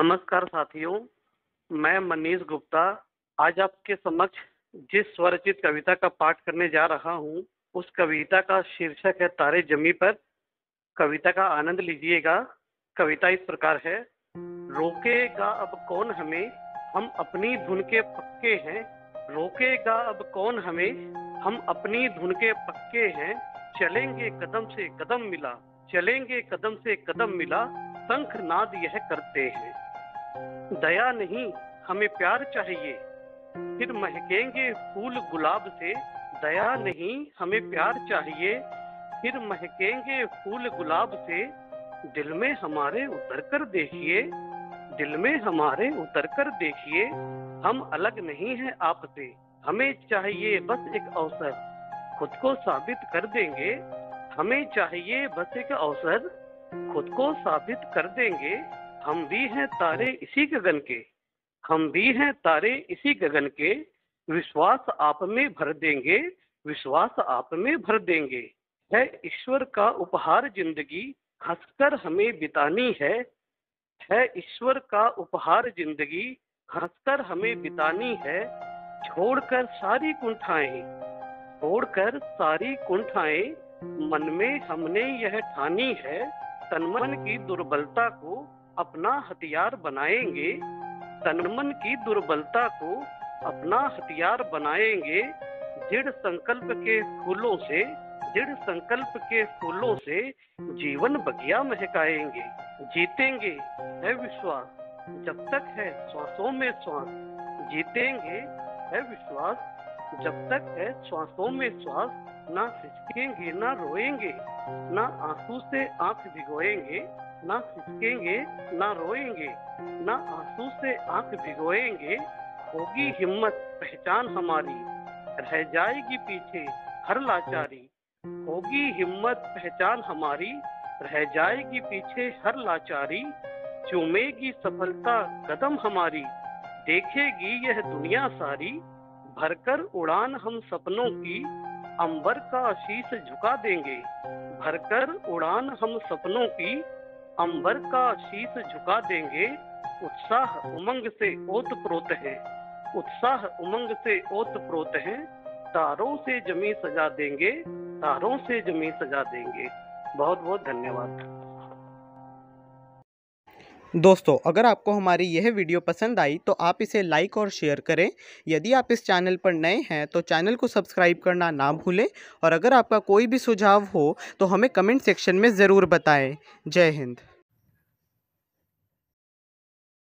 नमस्कार साथियों, मैं मनीष गुप्ता आज आपके समक्ष जिस स्वरचित कविता का पाठ करने जा रहा हूं, उस कविता का शीर्षक है तारे जमीं पर। कविता का आनंद लीजिएगा। कविता इस प्रकार है। रोकेगा अब कौन हमें, हम अपनी धुन के पक्के हैं। रोकेगा अब कौन हमें, हम अपनी धुन के पक्के हैं। चलेंगे कदम से कदम मिला, चलेंगे कदम से कदम मिला, शंख नाद यह करते हैं। दया नहीं हमें प्यार चाहिए, फिर महकेंगे फूल गुलाब से। दया नहीं हमें प्यार चाहिए, फिर महकेंगे फूल गुलाब से। दिल में हमारे उतर कर देखिए, दिल में हमारे उतर कर देखिए, हम अलग नहीं हैं आपसे। हमें चाहिए बस एक अवसर, खुद को साबित कर देंगे। हमें चाहिए बस एक अवसर, खुद को साबित कर देंगे। हम भी हैं तारे इसी गगन के, हम भी हैं तारे इसी गगन के। विश्वास आप में भर देंगे, विश्वास आप में भर देंगे। है ईश्वर का उपहार जिंदगी, हंसकर हमें बितानी है ईश्वर का उपहार जिंदगी, हंसकर हमें बितानी है। छोड़कर सारी कुंठाएं, छोड़कर सारी कुंठाएं, मन में हमने यह ठानी है। तनमन की दुर्बलता को अपना हथियार बनाएंगे, तनमन की दुर्बलता को अपना हथियार बनाएंगे। दृढ़ संकल्प के फूलों से, दृढ़ संकल्प के फूलों से, जीवन बगिया महकाएंगे। जीतेंगे है विश्वास, जब तक है श्वासों में श्वास। जीतेंगे है विश्वास, जब तक है श्वासों में श्वास। ना सिसकेंगे ना रोएंगे, ना आंसू से आंख भिगोएंगे। ना सिसकेंगे ना रोएंगे, ना आंसू से आंख भिगोएंगे। होगी हिम्मत पहचान हमारी, रह जाएगी पीछे हर लाचारी। होगी हिम्मत पहचान हमारी, रह जाएगी पीछे हर लाचारी। चूमेगी सफलता कदम हमारी, देखेगी यह दुनिया सारी। भरकर उड़ान हम सपनों की, अंबर का शीश झुका देंगे। भरकर उड़ान हम सपनों की, अंबर का शीश झुका देंगे। उत्साह उमंग से ओतप्रोत है, उत्साह उमंग से ओतप्रोत है। तारों से जमी सजा देंगे, तारों से जमी सजा देंगे। बहुत बहुत धन्यवाद। दोस्तों, अगर आपको हमारी यह वीडियो पसंद आई तो आप इसे लाइक और शेयर करें। यदि आप इस चैनल पर नए हैं तो चैनल को सब्सक्राइब करना ना भूलें। और अगर आपका कोई भी सुझाव हो तो हमें कमेंट सेक्शन में ज़रूर बताएं। जय हिंद।